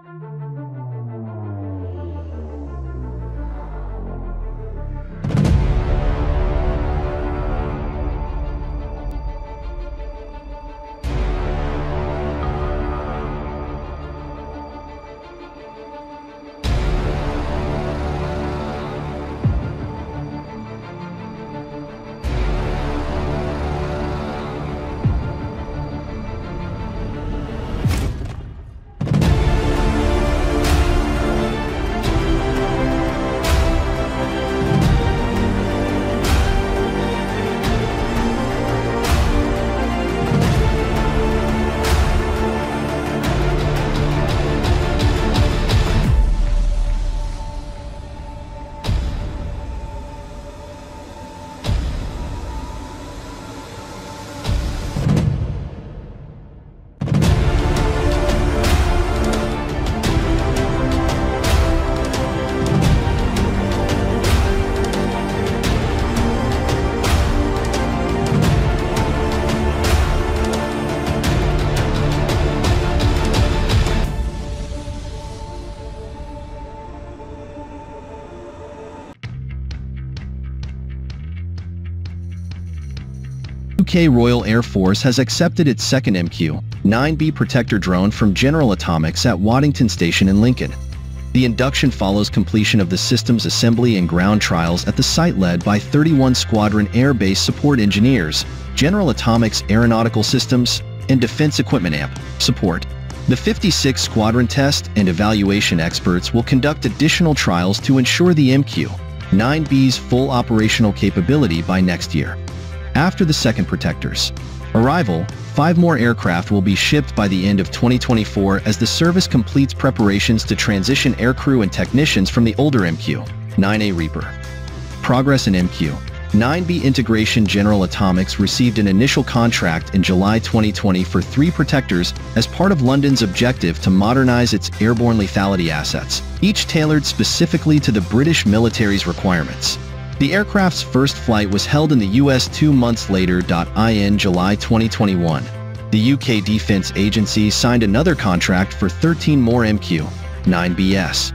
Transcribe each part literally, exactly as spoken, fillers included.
U K Royal Air Force has accepted its second M Q nine B Protector drone from General Atomics at Waddington Station in Lincoln. The induction follows completion of the systems assembly and ground trials at the site led by thirty-one Squadron Air Base Support Engineers, General Atomics Aeronautical Systems, and Defense Equipment A M P Support. The fifty-six Squadron test and evaluation experts will conduct additional trials to ensure the M Q nine B's full operational capability by next year. After the second Protector's arrival, five more aircraft will be shipped by the end of twenty twenty-four as the service completes preparations to transition aircrew and technicians from the older M Q nine A Reaper. Progress in M Q nine B integration. General Atomics received an initial contract in July twenty twenty for three Protectors as part of London's objective to modernize its airborne lethality assets, each tailored specifically to the British military's requirements. The aircraft's first flight was held in the U S two months later. In July twenty twenty-one, the U K Defence Agency signed another contract for thirteen more M Q nine Bs.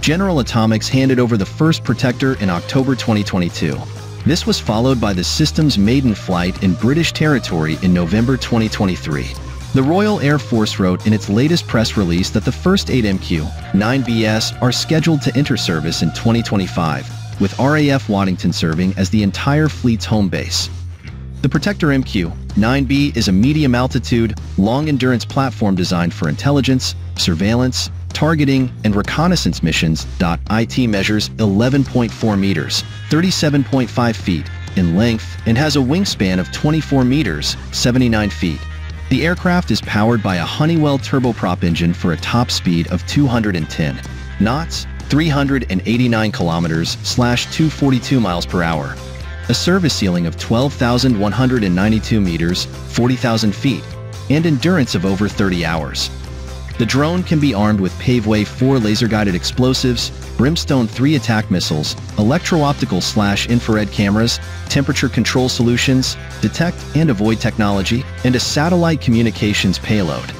General Atomics handed over the first Protector in October twenty twenty-two. This was followed by the system's maiden flight in British territory in November twenty twenty-three. The Royal Air Force wrote in its latest press release that the first eight M Q nine Bs are scheduled to enter service in twenty twenty-five. With R A F Waddington serving as the entire fleet's home base. The Protector M Q nine B is a medium-altitude, long-endurance platform designed for intelligence, surveillance, targeting, and reconnaissance missions. It measures eleven point four meters, thirty-seven point five feet, in length and has a wingspan of twenty-four meters, seventy-nine feet. The aircraft is powered by a Honeywell turboprop engine for a top speed of two hundred ten knots, three hundred eighty-nine kilometers slash two hundred forty-two miles per hour, a service ceiling of twelve thousand one hundred ninety-two meters, forty thousand feet, and endurance of over thirty hours. The drone can be armed with Paveway four laser-guided explosives, Brimstone three attack missiles, electro-optical slash infrared cameras, temperature control solutions, detect and avoid technology, and a satellite communications payload.